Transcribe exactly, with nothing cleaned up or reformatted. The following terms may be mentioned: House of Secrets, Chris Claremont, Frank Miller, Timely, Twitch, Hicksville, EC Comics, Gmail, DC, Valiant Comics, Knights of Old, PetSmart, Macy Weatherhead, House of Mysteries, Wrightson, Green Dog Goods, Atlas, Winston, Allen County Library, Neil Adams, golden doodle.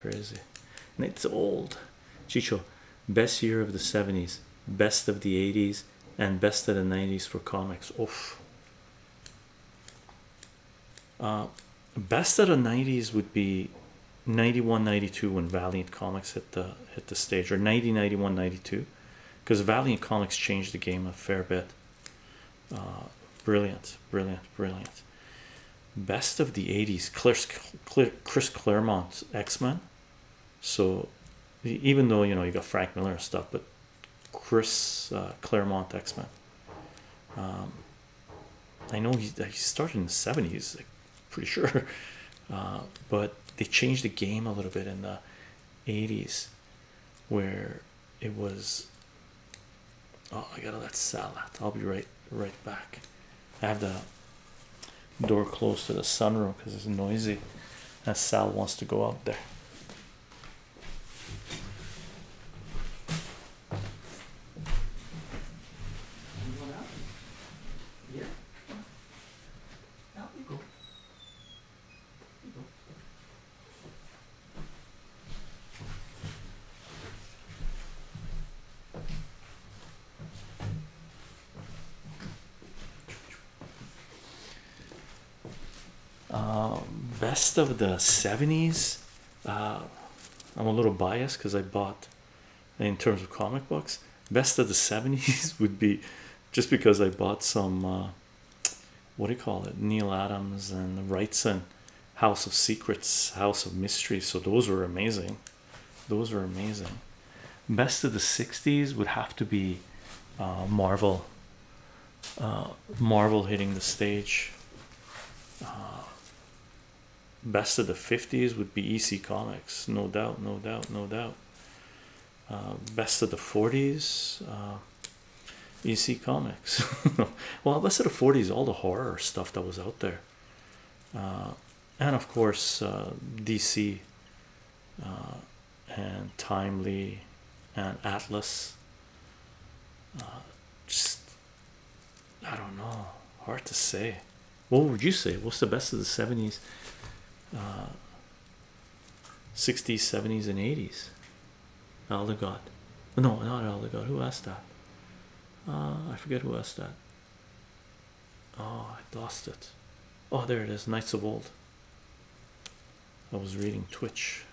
Crazy. Knights of Old. Chicho, best year of the seventies, best of the eighties, and best of the nineties for comics. Oof. Uh, best of the nineties would be ninety-one ninety-two when Valiant Comics hit the hit the stage, or ninety ninety-one ninety-two, because Valiant Comics changed the game a fair bit. Uh, brilliant, brilliant, brilliant. Best of the eighties, Chris, Chris Claremont, X-Men. So even though, you know, you got Frank Miller and stuff, but Chris uh, Claremont, X-Men. Um, I know he, he started in the seventies, like, pretty sure, uh, but they changed the game a little bit in the eighties, where it was. Oh, I gotta let salad. I'll be right right back. I have the door closed to the sunroom because it's noisy, and Sal wants to go out there. Of the seventies, uh, I'm a little biased because I bought, in terms of comic books, best of the seventies would be just because I bought some, uh, what do you call it, Neil Adams and Wrightson, House of Secrets, House of Mysteries. So those were amazing. Those were amazing. Best of the sixties would have to be uh, Marvel. Uh, Marvel hitting the stage. Uh, Best of the fifties would be E C Comics, no doubt, no doubt, no doubt. Uh, best of the forties, uh, E C Comics. Well, best of the forties, all the horror stuff that was out there. Uh, and of course, uh, D C uh, and Timely and Atlas. Uh, just, I don't know, hard to say. What would you say? What's the best of the seventies? Uh, sixties, seventies, and eighties. Elder God. No, not Elder God. Who asked that? Uh, I forget who asked that. Oh, I lost it. Oh, there it is. Knights of Old. I was reading Twitch.